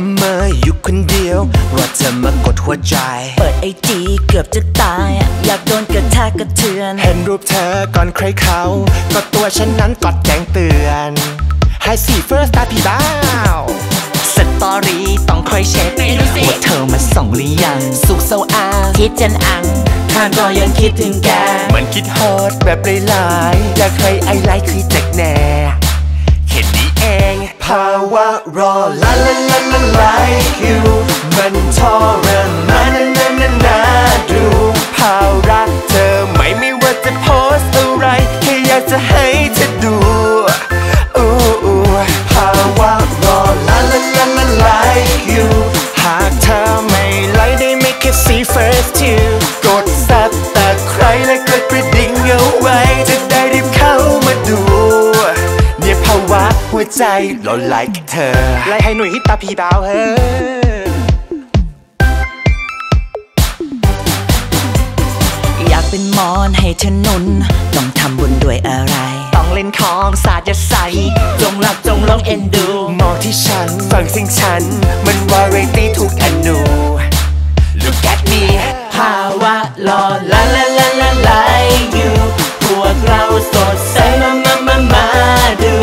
มาเมยอยู่คนเดียวว่าเธอมากดหัวใจเปิดไอจีเกือบจะตายอยากโดนกระแทกกระเทือนเห็นรูปเธอก่อนใครเขาก็ตัวฉันนั้นกอดแกงเตือนไฮซีเฟิร์สตาพี่บ้าวสตอรี่ต้องคอยเช็คว่าเธอมาส่องหรือยังสุกเซาอาคิดจันอังข้างก็ยังคิดถึงแกเหมือนคิดฮอตแบบหลายๆอยากให้ไอไลท์คือแจกแน่เห็นนี้เองภาวะรอลาลาลาลาไลค์คิวมันทรมานน่าดูภาวะเธอไม่ว่าจะโพสอะไรแค่อยากจะให้เธอดูภาวะรอลาลาลาลาไลค์คิวหากเธอไม่ไลค์ได้ไม่แค่ซีเฟิร์สทิวกดซับแต่ใครและกดกระดิ่งเอาไว้จะได้รีบเข้ามาดูเนี่ยภาวะหัวใจรอไลค์เธอไลค์ให้หนุ่ยตาพี่บ่าวเฮ้อยากเป็นมอนให้เธอนุนต้องทำบุญด้วยอะไรต้องเล่นของศาสตร์ยาใสจงหลับจงลองเอ็นดูมองที่ฉันฟังเสียงฉันมันวาไรตี้ทุกอนูลูกแกดมีภาวะรอลาลาลาลาไลค์อยู่พวกเราสดใสมาดู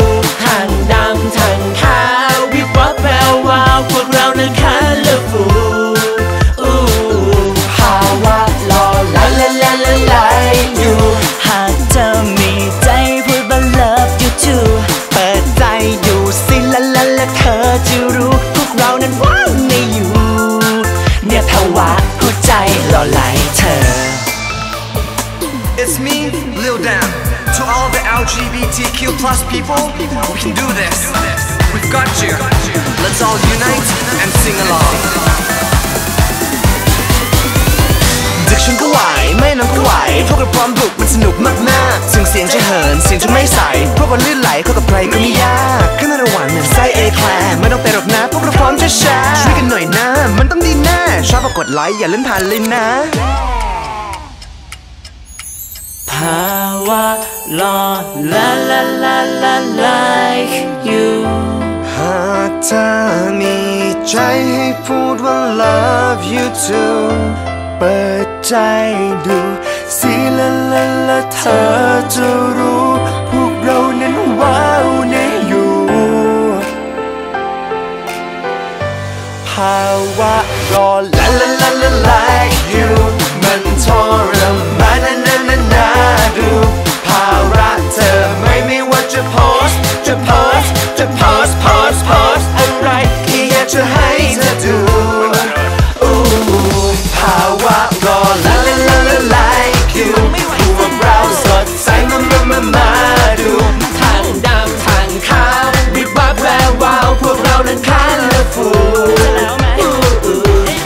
ทางดำทางขาววิบวับแวววาวพวกเรานั้นcolorfulภาวะรอลาลาลาลาไลค์อยู่หากเธอมีใจพูดว่า love you too เปิดใจดูสิลาลาลาเธอจะรู้พวกเรานั้นว่างไม่อยู่เนี่ยภาวะหัวใจรอไลค์เธอ It's me, Lil Dam To all the LGBTQ+ people, we can do this. We've got you. Let's all unite and sing along. เด็กชนก็ไหวแม่น้องก็ไหวพวกเราพร้อมบุกมันสนุกมากนะถึงเสียงจะเหินเสียงจะไม่ใสพวกเราลื่นไหลเข้ากับใครก็ไม่ยากขึ้นระหว่างเหมือนไส้เอแคลร์ไม่ต้องไปหรอกนะพวกเราพร้อมจะแชร์ช่วยกันหน่อยนะมันต้องดีแน่ชอบกดไลค์อย่าเล่นผ่านเลยนะภาวะรอลาลาลาลาไลค์อยู่หากเธอมีใจให้พูดว่า love you too เปิดใจดูสิลาลาลาเธอจะรู้พวกเรานั้นว้าวในอยู่ภาวะรอลาลาลาลาไลค์อยู่มันทรมานน่าดูภาวะเธอไม่ว่าจะโพสโพสอะไรที่อยากจะให้เธอดูภาวะรอลาลาลาลาไลค์อยู่พวกเราสดใสมาดูทางดำทางขาววิบวับแวววาวพวกเรานั้นคันและฟู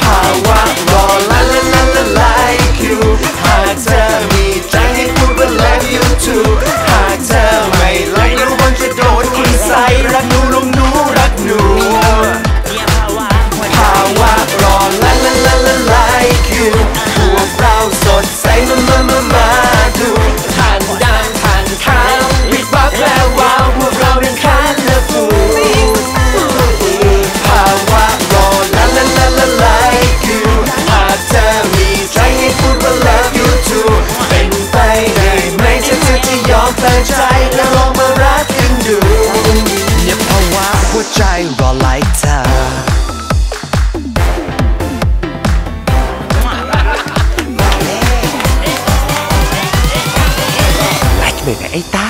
ภาวะรอลาลาลาลาไลค์อยู่หากเธอมีใจให้พูดว่า love you too หากเธอไม่ไลค์แล้ววันจะโดนคุณใส่รักหนูลงหนูรักหนูภาวะรอลาลาลาลาไลค์อยู่พวกเราสดใสมาดูทางดำทางขาววิบวับแวววาวพวกเรานั้นคันและฟูภาวะรอลาลาลาลาไลค์อยู่หากเธอมีใจให้พูดว่า love you too เป็นไปได้ไหมถ้าเธอจะยอมเปิดใจและลองมารักกันดูอย่าภาวะหัวใจรอไลค์เธอไลค์ไม่ได้ไอ้ตา